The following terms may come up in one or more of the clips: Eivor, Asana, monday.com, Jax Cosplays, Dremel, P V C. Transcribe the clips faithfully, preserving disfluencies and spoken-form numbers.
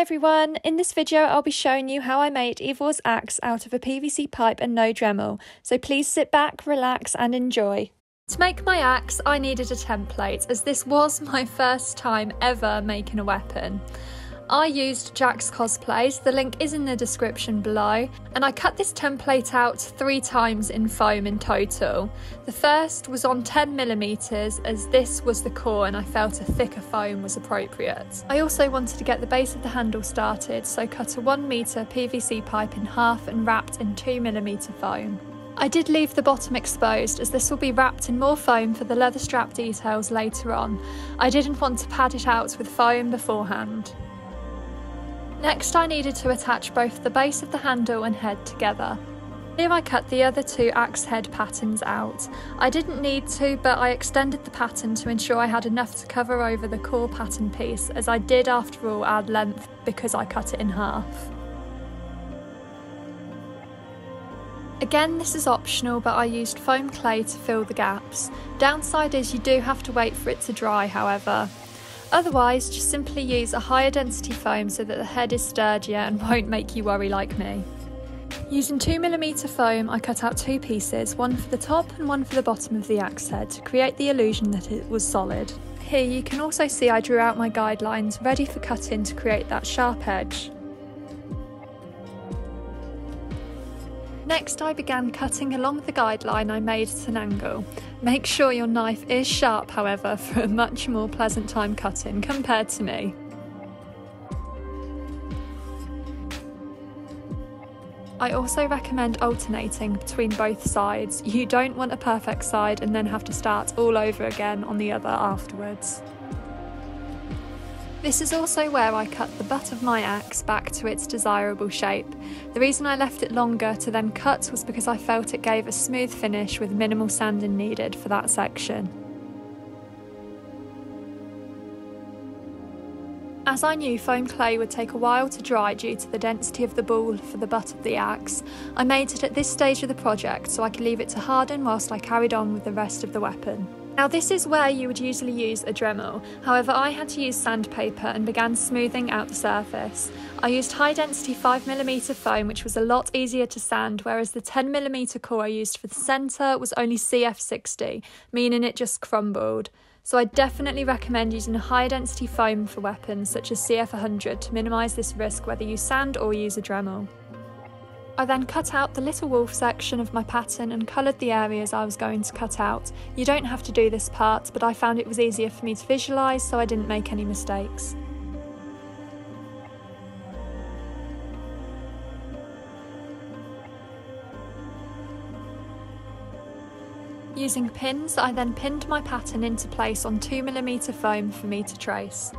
Hi everyone, in this video I'll be showing you how I made Eivor's axe out of a P V C pipe and no Dremel, so please sit back, relax and enjoy. To make my axe I needed a template as this was my first time ever making a weapon. I used Jax Cosplays, the link is in the description below, and I cut this template out three times in foam in total. The first was on ten millimetres as this was the core and I felt a thicker foam was appropriate. I also wanted to get the base of the handle started, so cut a one metre P V C pipe in half and wrapped in two millimetre foam. I did leave the bottom exposed as this will be wrapped in more foam for the leather strap details later on. I didn't want to pad it out with foam beforehand. Next I needed to attach both the base of the handle and head together. Here I cut the other two axe head patterns out. I didn't need to, but I extended the pattern to ensure I had enough to cover over the core pattern piece, as I did after all add length because I cut it in half. Again, this is optional, but I used foam clay to fill the gaps. Downside is you do have to wait for it to dry, however. Otherwise, just simply use a higher density foam so that the head is sturdier and won't make you worry like me. Using two millimetre foam, I cut out two pieces, one for the top and one for the bottom of the axe head to create the illusion that it was solid. Here you can also see I drew out my guidelines ready for cutting to create that sharp edge. Next I began cutting along the guideline I made at an angle. Make sure your knife is sharp however for a much more pleasant time cutting compared to me. I also recommend alternating between both sides. You don't want a perfect side and then have to start all over again on the other afterwards. This is also where I cut the butt of my axe back to its desirable shape. The reason I left it longer to then cut was because I felt it gave a smooth finish with minimal sanding needed for that section. As I knew foam clay would take a while to dry due to the density of the ball for the butt of the axe, I made it at this stage of the project so I could leave it to harden whilst I carried on with the rest of the weapon. Now this is where you would usually use a Dremel, however I had to use sandpaper and began smoothing out the surface. I used high density five millimetre foam which was a lot easier to sand, whereas the ten millimetre core I used for the centre was only C F sixty, meaning it just crumbled. So I definitely recommend using a high density foam for weapons such as C F one hundred to minimise this risk whether you sand or use a Dremel. I then cut out the little wolf section of my pattern and coloured the areas I was going to cut out. You don't have to do this part, but I found it was easier for me to visualise so I didn't make any mistakes. Using pins, I then pinned my pattern into place on two millimetre foam for me to trace.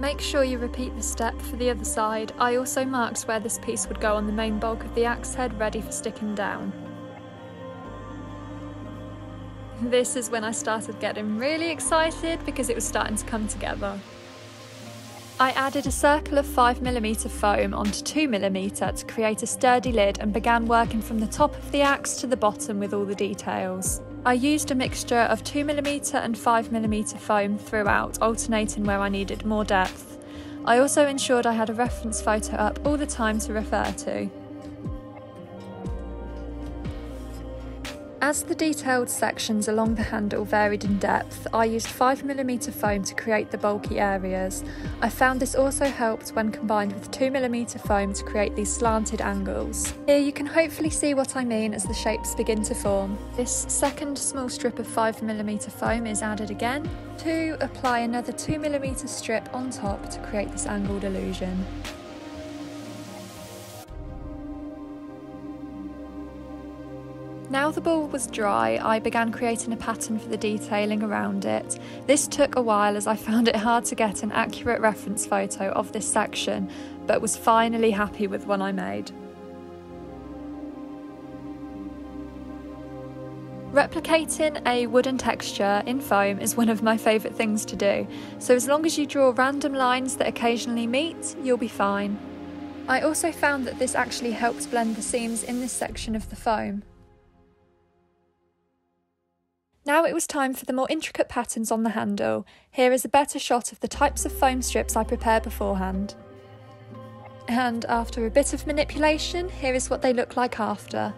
Make sure you repeat the step for the other side. I also marked where this piece would go on the main bulk of the axe head ready for sticking down. This is when I started getting really excited because it was starting to come together. I added a circle of five millimetre foam onto two millimetre to create a sturdy lid and began working from the top of the axe to the bottom with all the details. I used a mixture of two millimetre and five millimetre foam throughout, alternating where I needed more depth. I also ensured I had a reference photo up all the time to refer to. As the detailed sections along the handle varied in depth, I used five millimetre foam to create the bulky areas. I found this also helped when combined with two millimetre foam to create these slanted angles. Here you can hopefully see what I mean as the shapes begin to form. This second small strip of five millimetre foam is added again to apply another two millimetre strip on top to create this angled illusion. Now the ball was dry, I began creating a pattern for the detailing around it. This took a while as I found it hard to get an accurate reference photo of this section, but was finally happy with one I made. Replicating a wooden texture in foam is one of my favourite things to do, so as long as you draw random lines that occasionally meet, you'll be fine. I also found that this actually helps blend the seams in this section of the foam. Now it was time for the more intricate patterns on the handle. Here is a better shot of the types of foam strips I prepare beforehand. And after a bit of manipulation, here is what they look like after.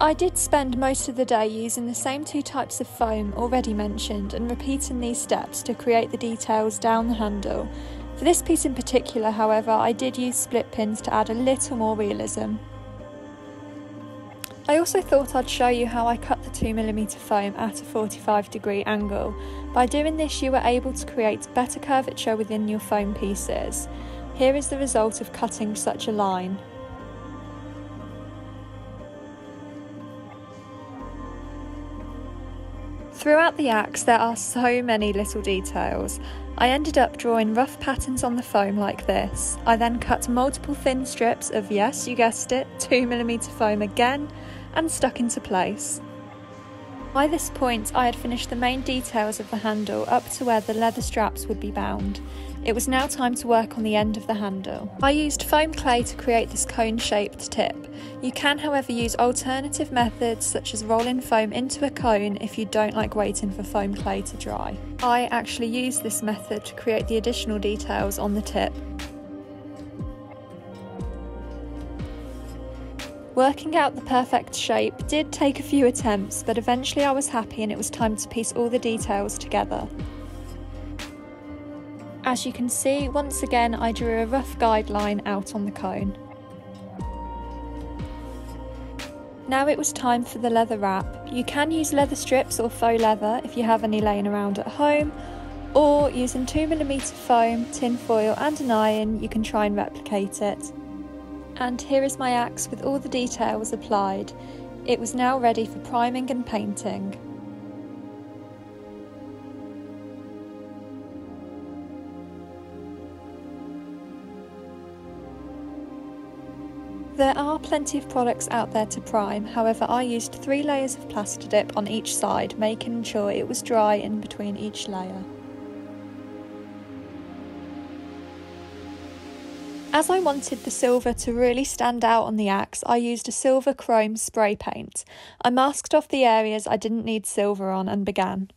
I did spend most of the day using the same two types of foam already mentioned and repeating these steps to create the details down the handle. For this piece in particular, however, I did use split pins to add a little more realism. I also thought I'd show you how I cut the two millimeter foam at a forty-five degree angle. By doing this, you were able to create better curvature within your foam pieces. Here is the result of cutting such a line. Throughout the axe, there are so many little details. I ended up drawing rough patterns on the foam like this. I then cut multiple thin strips of, yes, you guessed it, two millimeter foam again, and stuck into place. By this point, I had finished the main details of the handle up to where the leather straps would be bound. It was now time to work on the end of the handle. I used foam clay to create this cone-shaped tip. You can, however, use alternative methods such as rolling foam into a cone if you don't like waiting for foam clay to dry. I actually used this method to create the additional details on the tip. Working out the perfect shape did take a few attempts, but eventually I was happy and it was time to piece all the details together. As you can see, once again I drew a rough guideline out on the cone. Now it was time for the leather wrap. You can use leather strips or faux leather if you have any laying around at home, or using two millimeter foam, tin foil and an iron, you can try and replicate it. And here is my axe with all the details applied. It was now ready for priming and painting. There are plenty of products out there to prime, however I used three layers of plaster dip on each side, making sure it was dry in between each layer. As I wanted the silver to really stand out on the axe, I used a silver chrome spray paint. I masked off the areas I didn't need silver on and began.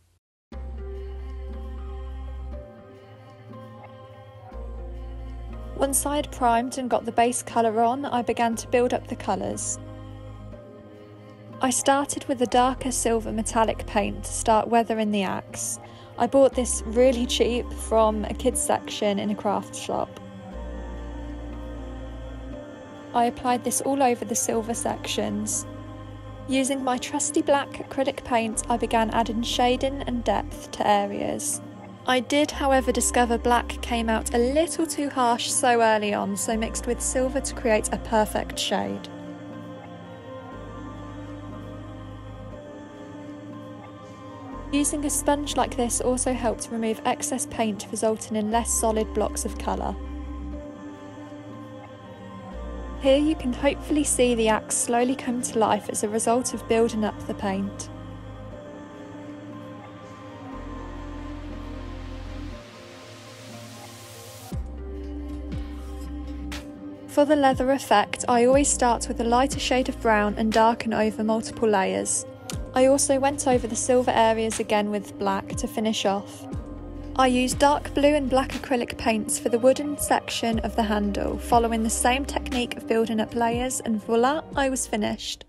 Once I had primed and got the base colour on, I began to build up the colours. I started with a darker silver metallic paint to start weathering the axe. I bought this really cheap from a kids section in a craft shop. I applied this all over the silver sections. Using my trusty black acrylic paint, I began adding shading and depth to areas. I did, however, discover black came out a little too harsh so early on, so mixed with silver to create a perfect shade. Using a sponge like this also helped remove excess paint, resulting in less solid blocks of colour. Here you can hopefully see the axe slowly come to life as a result of building up the paint. For the leather effect, I always start with a lighter shade of brown and darken over multiple layers. I also went over the silver areas again with black to finish off. I used dark blue and black acrylic paints for the wooden section of the handle, following the same technique of building up layers, and voila, I was finished.